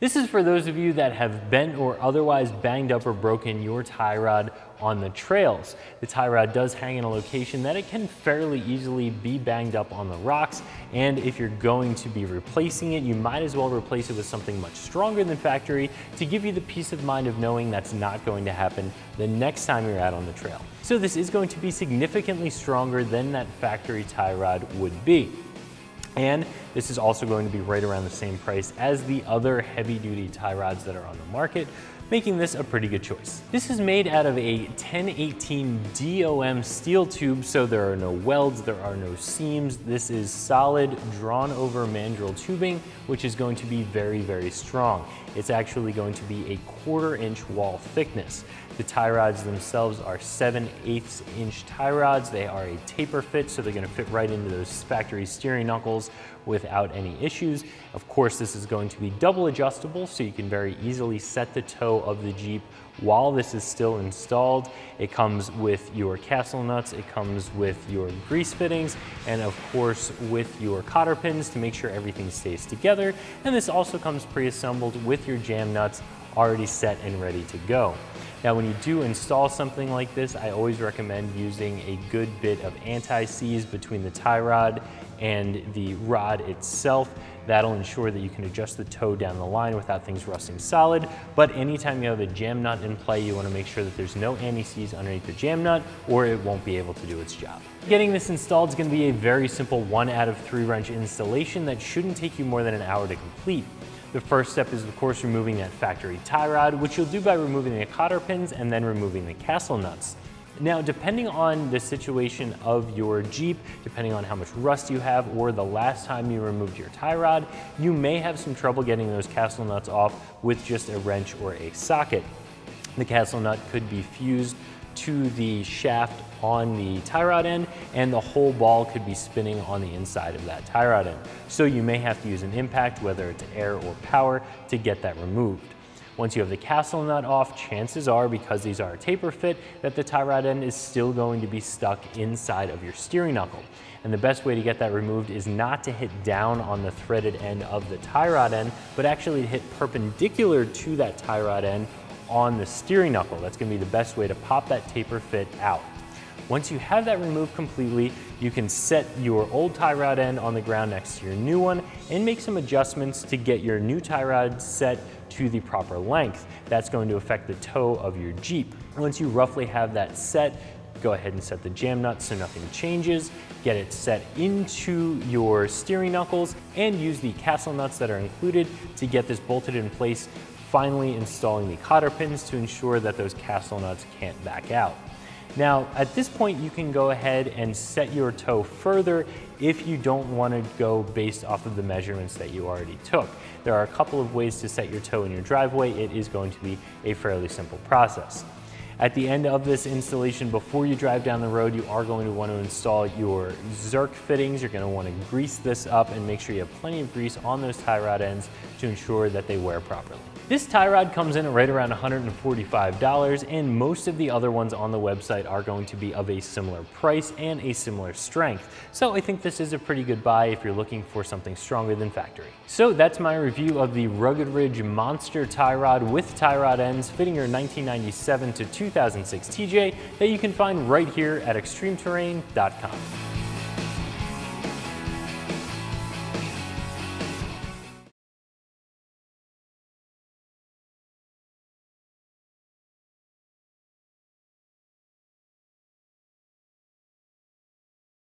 This is for those of you that have bent or otherwise banged up or broken your tie rod on the trails. The tie rod does hang in a location that it can fairly easily be banged up on the rocks, and if you're going to be replacing it, you might as well replace it with something much stronger than factory to give you the peace of mind of knowing that's not going to happen the next time you're out on the trail. So this is going to be significantly stronger than that factory tie rod would be. And this is also going to be right around the same price as the other heavy-duty tie rods that are on the market, making this a pretty good choice. This is made out of a 1018 DOM steel tube, so there are no welds, there are no seams. This is solid drawn-over mandrel tubing, which is going to be very, very strong. It's actually going to be a 1/4 inch wall thickness. The tie rods themselves are 7/8 inch tie rods. They are a taper fit, so they're gonna fit right into those factory steering knuckles without any issues. Of course, this is going to be double adjustable, so you can very easily set the toe of the Jeep while this is still installed. It comes with your castle nuts, it comes with your grease fittings, and of course with your cotter pins to make sure everything stays together. And this also comes pre-assembled with your jam nuts already set and ready to go. Now, when you do install something like this, I always recommend using a good bit of anti-seize between the tie rod and the rod itself. That'll ensure that you can adjust the toe down the line without things rusting solid. But anytime you have a jam nut in play, you wanna make sure that there's no anti-seize underneath the jam nut, or it won't be able to do its job. Getting this installed is gonna be a very simple 1 out of 3 wrench installation that shouldn't take you more than an hour to complete. The first step is, of course, removing that factory tie rod, which you'll do by removing the cotter pins and then removing the castle nuts. Now, depending on the situation of your Jeep, depending on how much rust you have or the last time you removed your tie rod, you may have some trouble getting those castle nuts off with just a wrench or a socket. The castle nut could be fused to the shaft on the tie rod end, and the whole ball could be spinning on the inside of that tie rod end. So you may have to use an impact, whether it's air or power, to get that removed. Once you have the castle nut off, chances are, because these are a taper fit, that the tie rod end is still going to be stuck inside of your steering knuckle. And the best way to get that removed is not to hit down on the threaded end of the tie rod end, but actually hit perpendicular to that tie rod end on the steering knuckle. That's gonna be the best way to pop that taper fit out. Once you have that removed completely, you can set your old tie rod end on the ground next to your new one and make some adjustments to get your new tie rod set to the proper length. That's going to affect the toe of your Jeep. Once you roughly have that set, go ahead and set the jam nut so nothing changes, get it set into your steering knuckles, and use the castle nuts that are included to get this bolted in place, finally installing the cotter pins to ensure that those castle nuts can't back out. Now, at this point, you can go ahead and set your toe further if you don't want to go based off of the measurements that you already took. There are a couple of ways to set your toe in your driveway. It is going to be a fairly simple process. At the end of this installation, before you drive down the road, you are going to want to install your Zerk fittings. You're going to want to grease this up and make sure you have plenty of grease on those tie rod ends to ensure that they wear properly. This tie rod comes in at right around $145, and most of the other ones on the website are going to be of a similar price and a similar strength. So I think this is a pretty good buy if you're looking for something stronger than factory. So that's my review of the Rugged Ridge Monster tie rod with tie rod ends fitting your 1997 to 2006 TJ that you can find right here at extremeterrain.com.